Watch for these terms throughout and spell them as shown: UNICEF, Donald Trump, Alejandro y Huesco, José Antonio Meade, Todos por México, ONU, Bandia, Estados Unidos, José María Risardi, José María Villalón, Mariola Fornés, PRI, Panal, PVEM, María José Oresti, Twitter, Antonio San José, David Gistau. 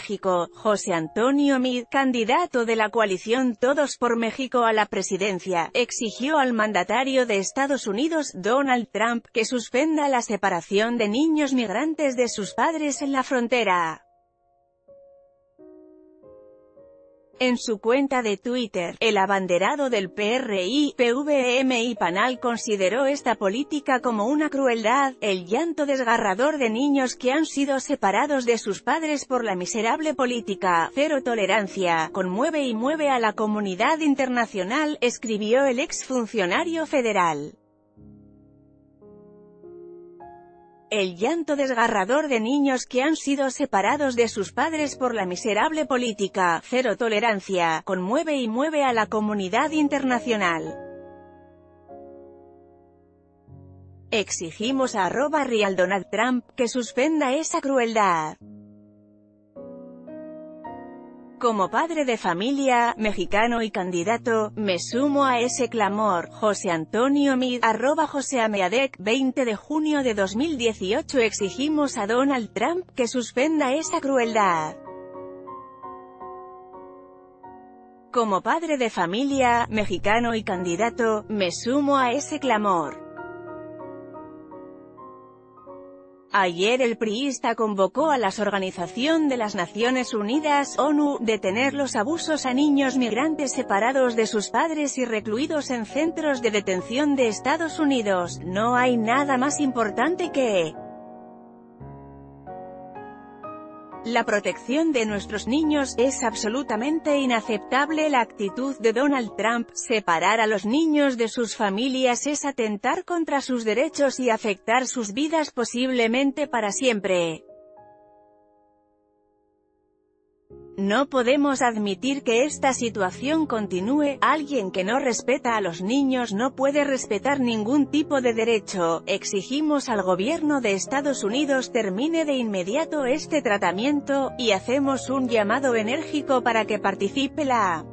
México, José Antonio Meade, candidato de la coalición Todos por México a la presidencia, exigió al mandatario de Estados Unidos, Donald Trump, que suspenda la separación de niños migrantes de sus padres en la frontera. En su cuenta de Twitter, el abanderado del PRI, PVEM y Panal consideró esta política como una crueldad, el llanto desgarrador de niños que han sido separados de sus padres por la miserable política, cero tolerancia, conmueve y mueve a la comunidad internacional, escribió el exfuncionario federal. El llanto desgarrador de niños que han sido separados de sus padres por la miserable política, cero tolerancia, conmueve y mueve a la comunidad internacional. Exigimos a @Donald Trump que suspenda esa crueldad. Como padre de familia, mexicano y candidato, me sumo a ese clamor. José Antonio Meade, @Joseameadec, 20 de junio de 2018. Exigimos a Donald Trump que suspenda esa crueldad. Como padre de familia, mexicano y candidato, me sumo a ese clamor. Ayer el priista convocó a la Organización de las Naciones Unidas, ONU, detener los abusos a niños migrantes separados de sus padres y recluidos en centros de detención de Estados Unidos. No hay nada más importante que la protección de nuestros niños. Es absolutamente inaceptable la actitud de Donald Trump. Separar a los niños de sus familias es atentar contra sus derechos y afectar sus vidas posiblemente para siempre. No podemos admitir que esta situación continúe. Alguien que no respeta a los niños no puede respetar ningún tipo de derecho. Exigimos al gobierno de Estados Unidos termine de inmediato este tratamiento, y hacemos un llamado enérgico para que participe la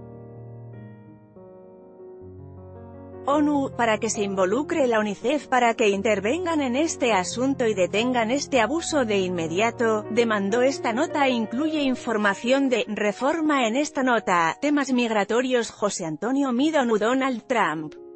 ONU, para que se involucre la UNICEF, para que intervengan en este asunto y detengan este abuso de inmediato, demandó esta nota. Incluye información de reforma en esta nota. Temas migratorios. José Antonio Meade, ONU. Donald Trump.